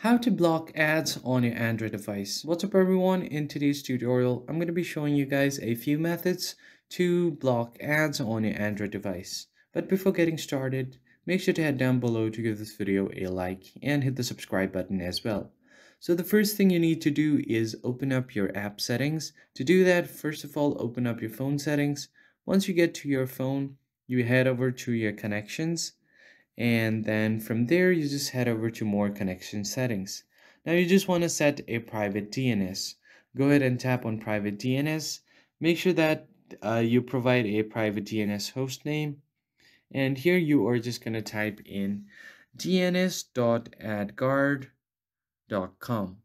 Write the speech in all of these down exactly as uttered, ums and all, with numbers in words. How to block ads on your Android device. What's up everyone, in today's tutorial I'm going to be showing you guys a few methods to block ads on your Android device. But before getting started, make sure to head down below to give this video a like and hit the subscribe button as well. So the first thing you need to do is open up your app settings. To do that, first of all, open up your phone settings. Once you get to your phone, you head over to your connections. And then from there, you just head over to more connection settings. Now you just want to set a private D N S. Go ahead and tap on private D N S. Make sure that uh, you provide a private D N S host name. And here you are just going to type in D N S dot adguard dot com.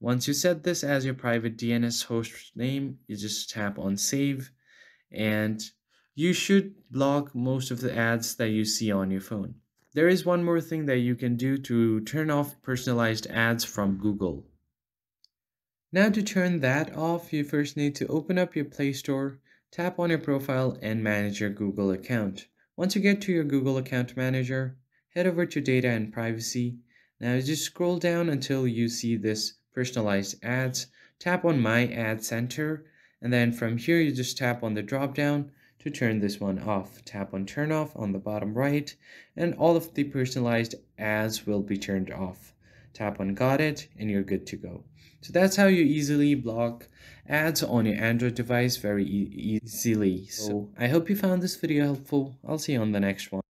Once you set this as your private D N S host name, you just tap on save, and you should block most of the ads that you see on your phone. There is one more thing that you can do to turn off personalized ads from Google. Now to turn that off, you first need to open up your Play Store, tap on your profile, and manage your Google account. Once you get to your Google account manager, head over to data and privacy. Now just scroll down until you see this personalized ads, tap on my ad center, and then from here you just tap on the drop down to turn this one off. Tap on turn off on the bottom right, and all of the personalized ads will be turned off. Tap on got it, and you're good to go. So that's how you easily block ads on your Android device very e easily. So I hope you found this video helpful. I'll see you on the next one.